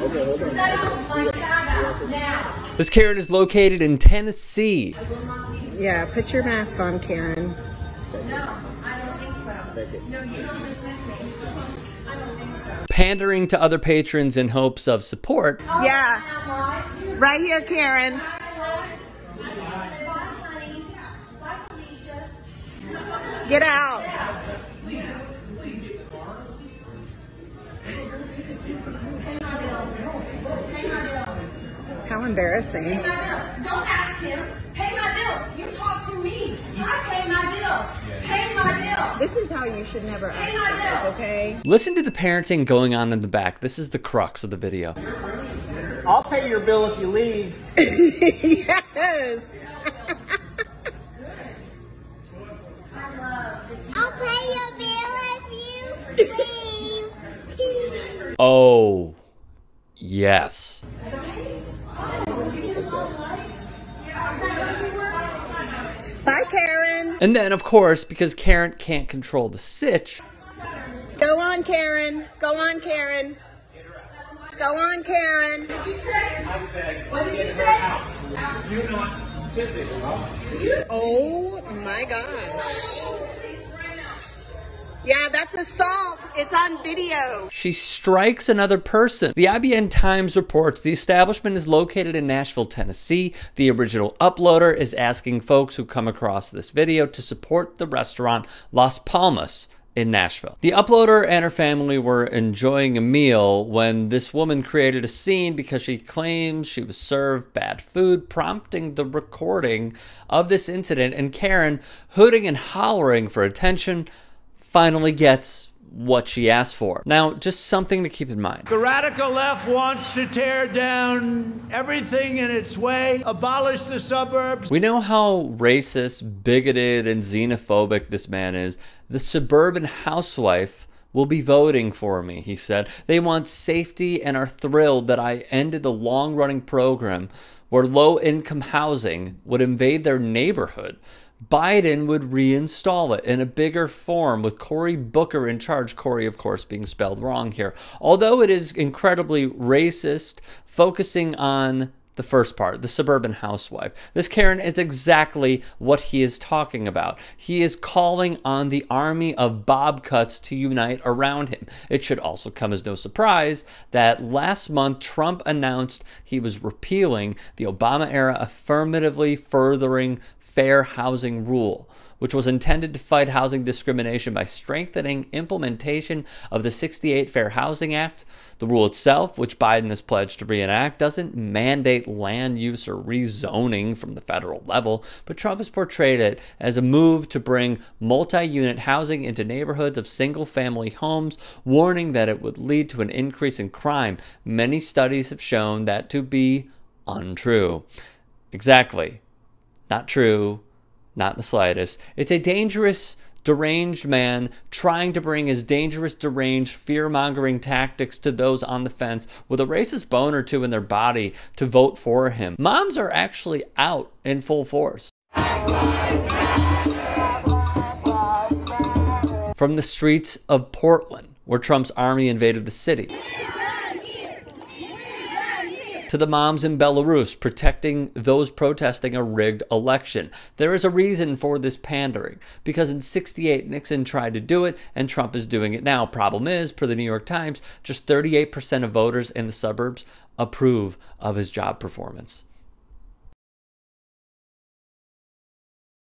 Okay, hold on. Now. This Karen is located in Tennessee. Yeah, put your mask on, Karen. No, I don't think so. No, you don't resist me. I don't think so. Pandering to other patrons in hopes of support. Yeah. Right here, Karen. Get out. How embarrassing. Pay my bill. Don't ask him. Pay my bill. You talk to me. I pay my bill. Pay my bill. This is how you should never ask. Pay my bill. Okay? Listen to the parenting going on in the back. This is the crux of the video. I'll pay your bill if you leave. Yes. I'll pay your bill if you leave. Oh. Yes. Bye, Karen. And then, of course, because Karen can't control the sitch. Go on, Karen. Go on, Karen. Go on, Karen. What did you say? I said, what did you say? You're not typical. Oh, my God. Yeah, that's assault. It's on video. She strikes another person. The IBN Times reports the establishment is located in Nashville, Tennessee. The original uploader is asking folks who come across this video to support the restaurant Las Palmas in Nashville. The uploader and her family were enjoying a meal when this woman created a scene because she claims she was served bad food, prompting the recording of this incident, and Karen, hooting and hollering for attention, finally gets what she asked for. Now, just something to keep in mind. The radical left wants to tear down everything in its way, abolish the suburbs. We know how racist, bigoted, and xenophobic this man is. The suburban housewife will be voting for me, he said. They want safety and are thrilled that I ended the long-running program where low-income housing would invade their neighborhood. Biden would reinstall it in a bigger form with Cory Booker in charge. Cory, of course, being spelled wrong here. Although it is incredibly racist, focusing on the first part, the suburban housewife. This Karen is exactly what he is talking about. He is calling on the army of bobcuts to unite around him. It should also come as no surprise that last month Trump announced he was repealing the Obama era affirmatively furthering Fair Housing Rule, which was intended to fight housing discrimination by strengthening implementation of the '68 Fair Housing Act. The rule itself, which Biden has pledged to reenact, doesn't mandate land use or rezoning from the federal level, but Trump has portrayed it as a move to bring multi-unit housing into neighborhoods of single-family homes, warning that it would lead to an increase in crime. Many studies have shown that to be untrue. Exactly. Not true. Not in the slightest. It's a dangerous, deranged man trying to bring his dangerous, deranged, fear-mongering tactics to those on the fence with a racist bone or two in their body to vote for him. Moms are actually out in full force. From the streets of Portland, where Trump's army invaded the city, to the moms in Belarus protecting those protesting a rigged election. There is a reason for this pandering, because in '68, Nixon tried to do it, and Trump is doing it now. Problem is, per the New York Times, just 38% of voters in the suburbs approve of his job performance.